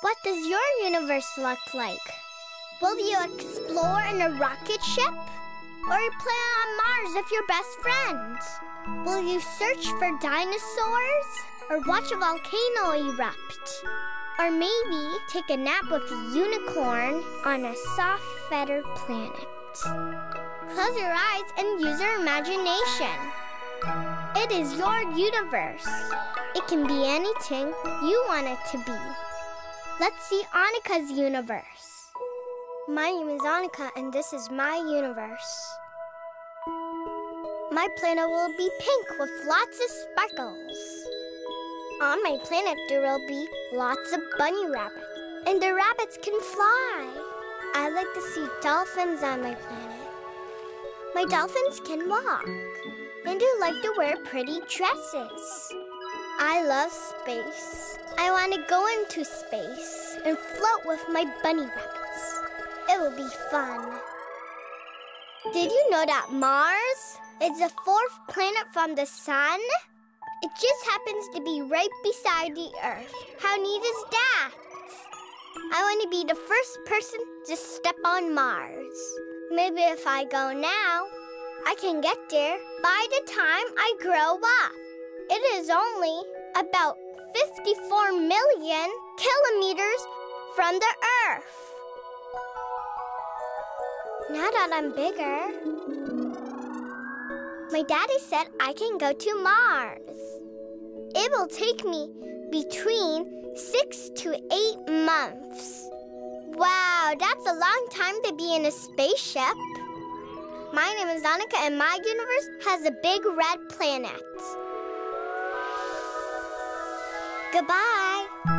What does your universe look like? Will you explore in a rocket ship? Or play on Mars with your best friend? Will you search for dinosaurs? Or watch a volcano erupt? Or maybe take a nap with a unicorn on a soft feather planet? Close your eyes and use your imagination. It is your universe. It can be anything you want it to be. Let's see Annika's universe. My name is Annika and this is my universe. My planet will be pink with lots of sparkles. On my planet there will be lots of bunny rabbits. And the rabbits can fly. I like to see dolphins on my planet. My dolphins can walk. And I like to wear pretty dresses. I love space. I want to go into space and float with my bunny rabbits. It will be fun. Did you know that Mars is the fourth planet from the sun? It just happens to be right beside the Earth. How neat is that? I want to be the first person to step on Mars. Maybe if I go now, I can get there by the time I grow up. It is only about 54 million kilometers from the Earth. Now that I'm bigger, my daddy said I can go to Mars. It will take me between 6 to 8 months. Wow, that's a long time to be in a spaceship. My name is Annika and my universe has a big red planet. Goodbye.